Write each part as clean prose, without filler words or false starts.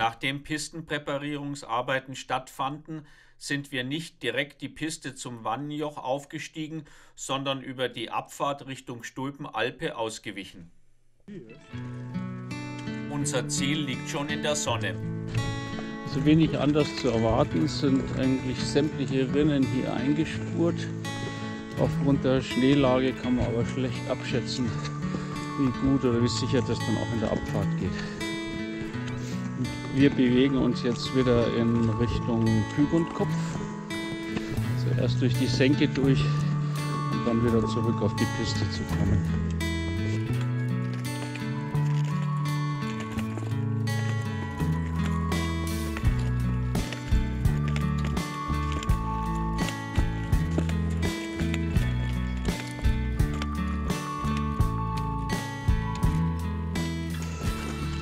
Nachdem Pistenpräparierungsarbeiten stattfanden, sind wir nicht direkt die Piste zum Wannenjoch aufgestiegen, sondern über die Abfahrt Richtung Stulpenalpe ausgewichen. Unser Ziel liegt schon in der Sonne. So wenig anders zu erwarten sind eigentlich sämtliche Rinnen hier eingespurt. Aufgrund der Schneelage kann man aber schlecht abschätzen, wie gut oder wie sicher das dann auch in der Abfahrt geht. Wir bewegen uns jetzt wieder in Richtung Kühgundkopf. Zuerst durch die Senke durch und dann wieder zurück auf die Piste zu kommen.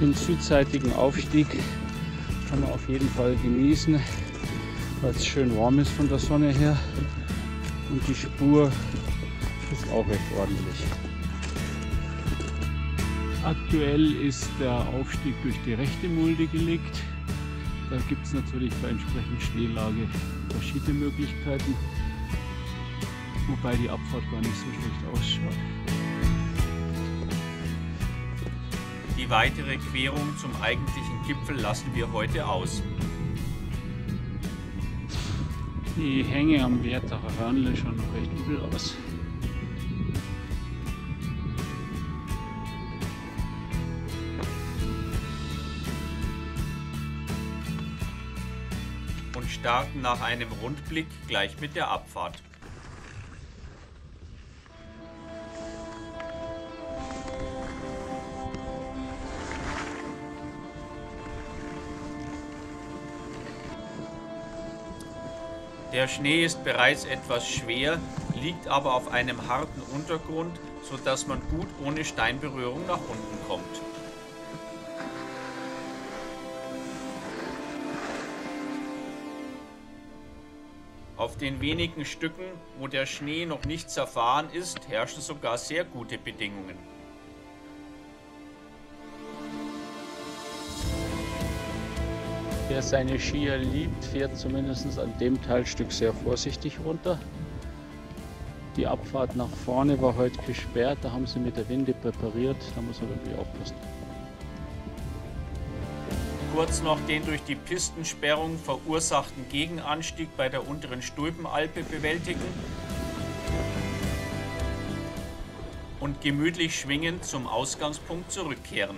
Den südseitigen Aufstieg kann man auf jeden Fall genießen, weil es schön warm ist von der Sonne her und die Spur ist auch recht ordentlich. Aktuell ist der Aufstieg durch die rechte Mulde gelegt. Da gibt es natürlich bei entsprechender Schneelage verschiedene Möglichkeiten, wobei die Abfahrt gar nicht so schlecht ausschaut. Die weitere Querung zum eigentlichen Gipfel lassen wir heute aus. Die Hänge am Wetterhorn schauen schon recht übel aus. Und starten nach einem Rundblick gleich mit der Abfahrt. Der Schnee ist bereits etwas schwer, liegt aber auf einem harten Untergrund, sodass man gut ohne Steinberührung nach unten kommt. Auf den wenigen Stücken, wo der Schnee noch nicht zerfahren ist, herrschen sogar sehr gute Bedingungen. Wer seine Skier liebt, fährt zumindest an dem Teilstück sehr vorsichtig runter. Die Abfahrt nach vorne war heute gesperrt, da haben sie mit der Winde präpariert, da muss man wirklich aufpassen. Kurz noch den durch die Pistensperrung verursachten Gegenanstieg bei der unteren Stulpenalpe bewältigen und gemütlich schwingend zum Ausgangspunkt zurückkehren.